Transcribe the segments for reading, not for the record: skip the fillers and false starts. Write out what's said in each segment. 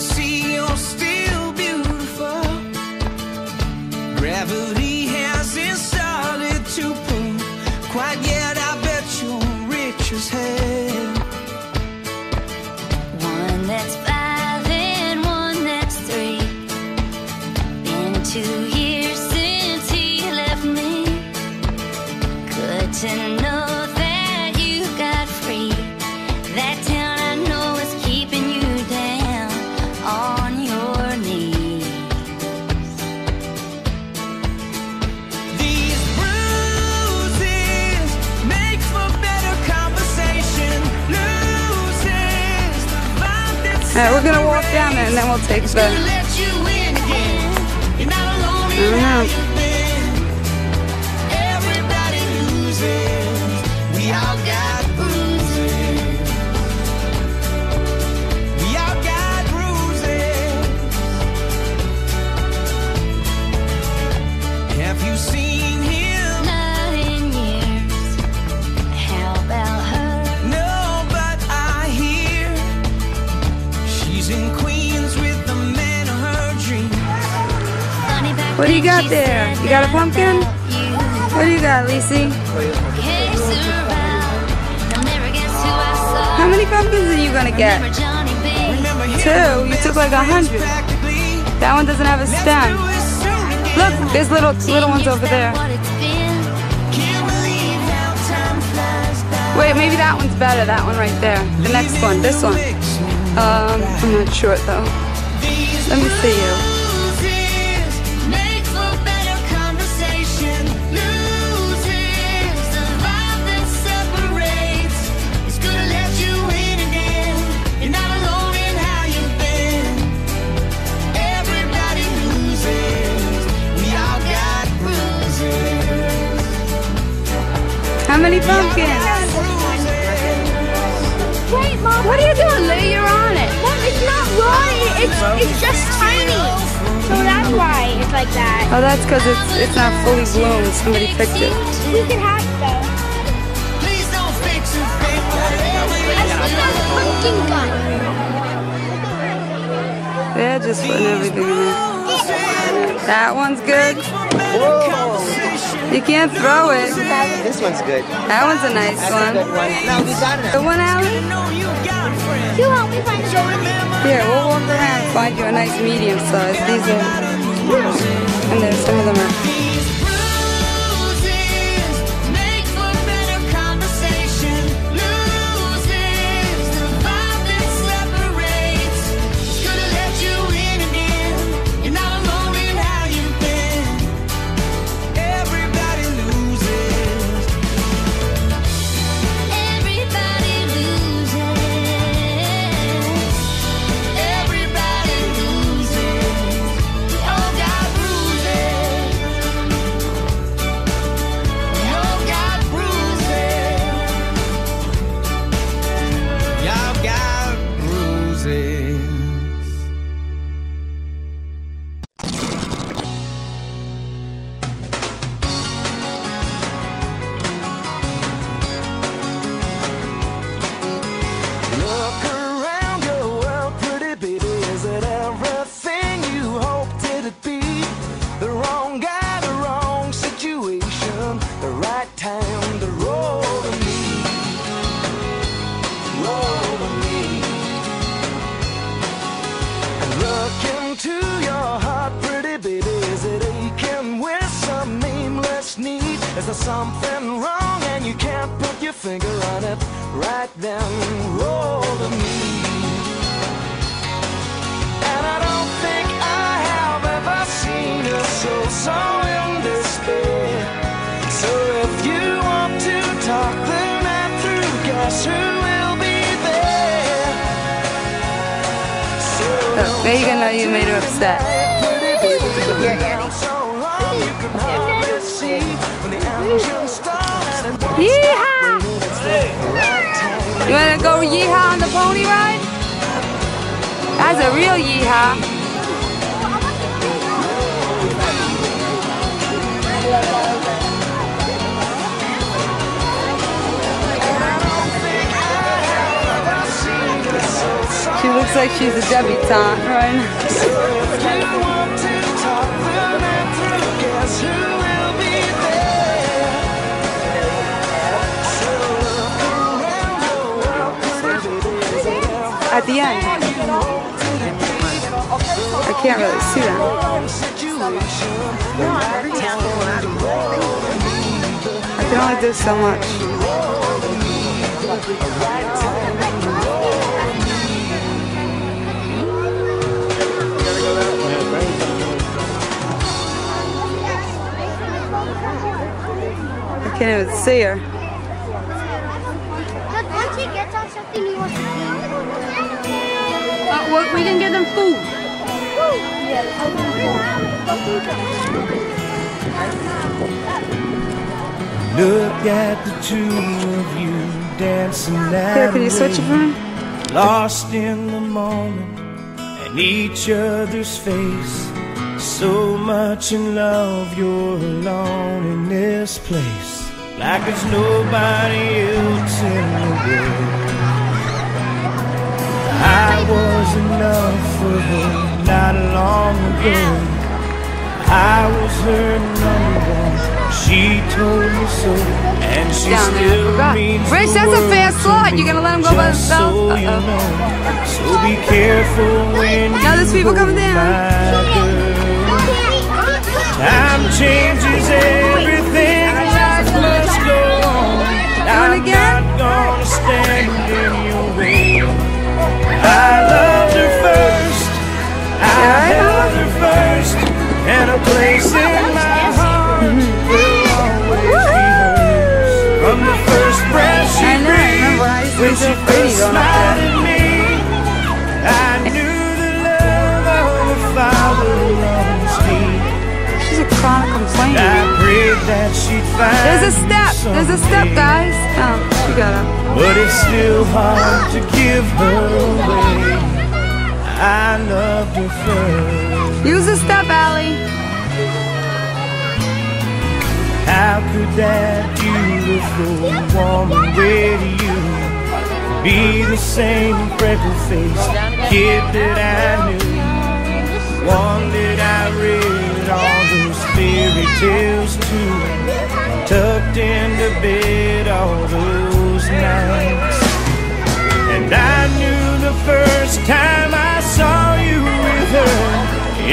see you're still beautiful. Gravity hasn't started to pull quite yet. I bet you're rich as hell. One that's 5 and one that's 3. Been 2 years since he left me. Good to know that you got free. That time we're gonna walk down there and then we'll take the. Everybody loses. We all got bruises. We all got bruises. Have you seen him? Not in years. How about her? In Queens with the man of her dreams. What do you got there? You got a pumpkin? What do you got, Lisey? How many pumpkins are you gonna get? 2? You took like 100. That one doesn't have a stem. Look, there's little ones over there. Wait, maybe that one's better. That one right there. The next one. This one. I'm not sure though. Let me see you. Make for better conversation. Loses the vibe that separates. It's gonna let you in again. You're not alone in how you've been. Everybody loses. We all got bruises. How many pumpkins? Wait, Mom. What are you doing, Lou? You're on it. Mom, it's not right. It's just tiny. So that's why it's like that. Oh, that's because it's not fully bloomed. Somebody picked it. We can have it though. Please don't fix it. I see that pumpkin gun. They're just putting everything in there. That one's good. Whoa. You can't throw it. This one's good. That one's a nice one. The one, Allie? You help me find your one. Here, we'll walk around and find you a nice medium size. These are... And there's some of them are... Is there something wrong and you can't put your finger on it? Right then, roll to me. And I don't think I have ever seen a soul so in despair. So if you want to talk the night through, guess who will be there? So look, there you go, now you made her upset. Yeehaw! You wanna go yeehaw on the pony ride? That's a real yeehaw. She looks Looks like she's a debutante right now. At the end. I can't really see that. I can only do so much. I can't even see her. Look, once he gets on something, he wants to eat. At work, we didn't give them food. Look at the two of you dancing now. Here, can you switch it for me? Lost in the moment and each other's face. So much in love, you're alone in this place, like there's nobody else in the world. I was enough for her not long ago. I was her number, she told me so, and she still means Rich, that's a fast slot. You're gonna let him go by himself? So, you know, so be careful when now there's people coming down. Time changes everything, life must go on. I'm not gonna stand in your way. I loved her first, I held her first, and a place in my heart will always be hers. From the first breath she breathed, when she first smiled at me, I knew the love of the Father loves me. I prayed that she'd find there's a step, guys. Oh, she got up. But it's still hard to give her away. I loved her first. Use the step, Allie. How could that beautiful woman with you be the same freckle-faced kid that I knew? One that I read all those fairy tales to, tucked into bed all those nights. And I knew the first time I saw you with her,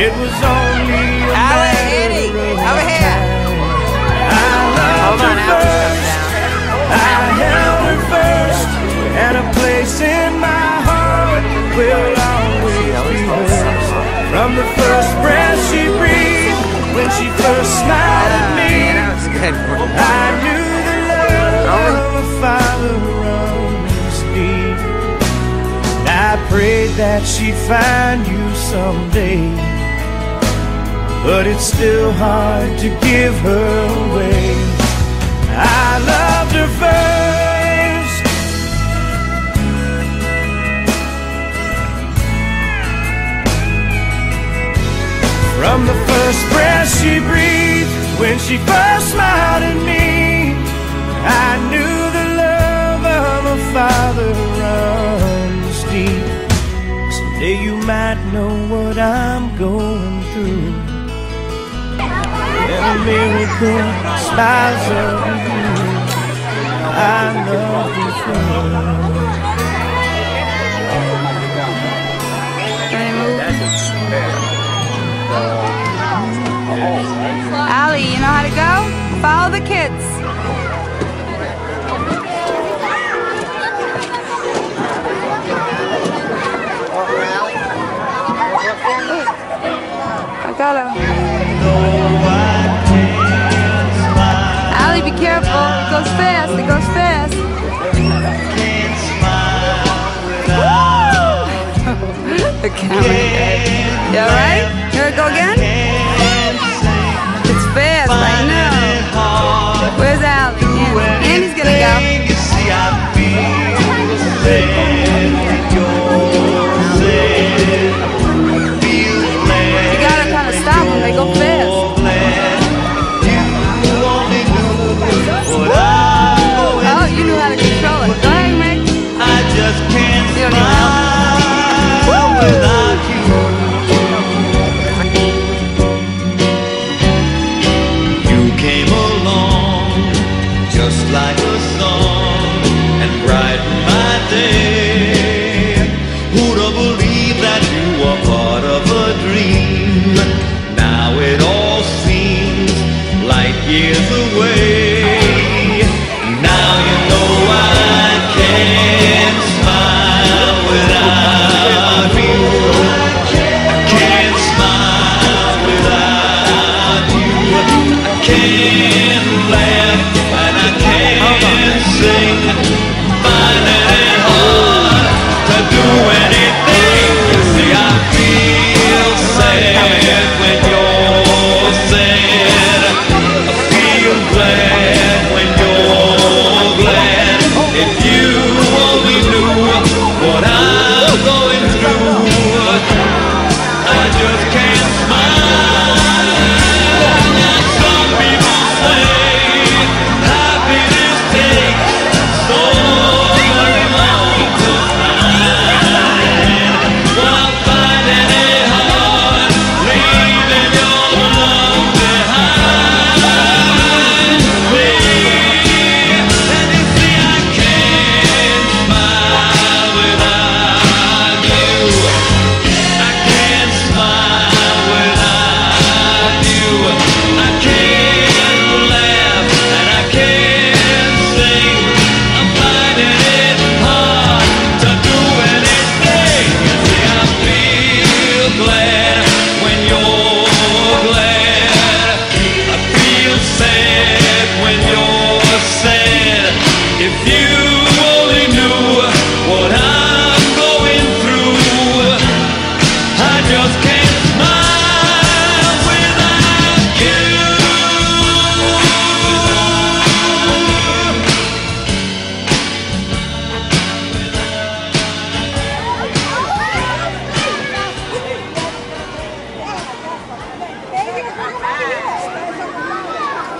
it was only a matter of time. I loved her first, I held her first, and a place in my heart will always be hers. From the first breath she breathed, when she first smiled at me, I knew the love of a Father runs deep. I prayed that she'd find you someday, but it's still hard to give her away. I loved her first. From the first breath she breathed, when she first smiled at me, I knew the love of a Father runs deep. Someday you might know what I'm going through, and a miracle smiles over you. I love you forever. Allie, you know how to go? Follow the kids. I got him. Allie, be careful. It goes fast. It goes fast. The camera. You alright? You wanna go again? Where's Allie? Andy's gonna go. You gotta kind of stop them, they go fast. Oh, you knew how to control it. Go ahead, Mick. You don't even know.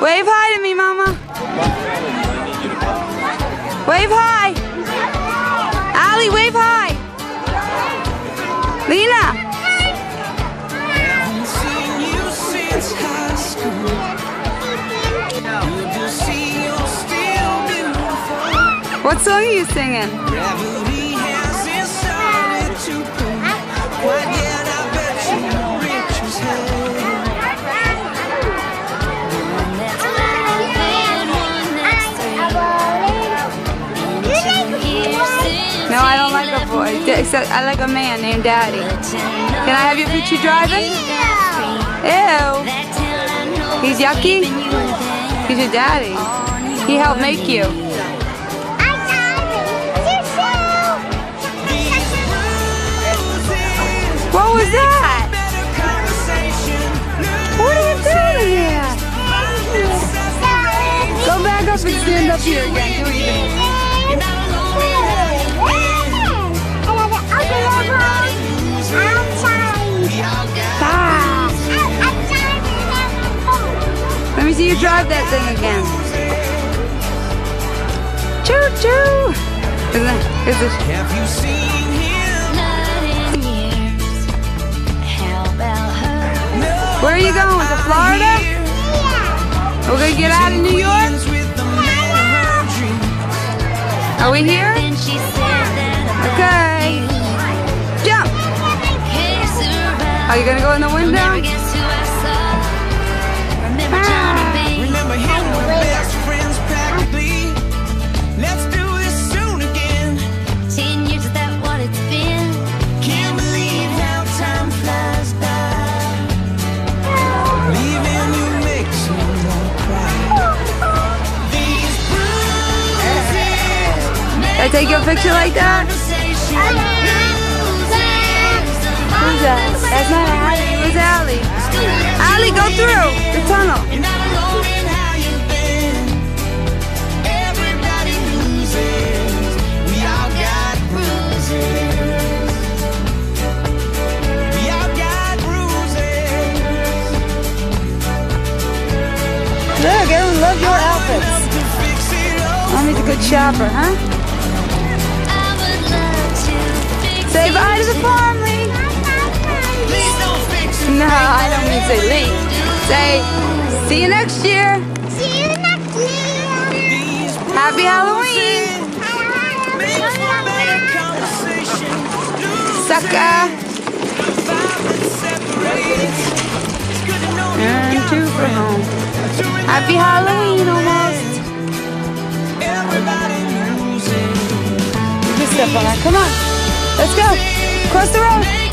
Wave hi to me, Mama. Wave hi. Allie, wave hi. Lena. Haven't seen you since high school. Good to see you're still beautiful. What song are you singing? Gravity hasn't started to pull. Quite yet, I bet you're rich as hell. No, I don't like a boy, except I like a man named Daddy. Can I have your picture driving? Ew. He's yucky? He's your daddy. He helped make you. What was that? What are you doing here? Go back up and stand up here again. Do it again. Let me see you drive that thing again. Choo choo! Have you seen him? Where are you going? To Florida? We're gonna get out of New York? Are we here? Okay. Jump! Are you gonna go in the window? Remember him, we're best friends practically. Let's do this soon again. 10 years, is that what it's been? Can't believe how time flies by. Leaving you makes me more cry. These bruises. Did I take your picture like that? Who's that? That's not Allie, it was Allie. Allie, go through the tunnel. You're not alone in how you've been. Everybody loses. We all got bruises. We all got bruises. Look, I love your outfits. Mommy's a good shopper, huh? Say bye to the farm, Lee. No, I don't mean to say Lee. Say, see you next year. See you next year. Happy Halloween. Sucker. And two for home. Happy Halloween almost. Everybody loses. Step on that. Come on. Let's go. Cross the road.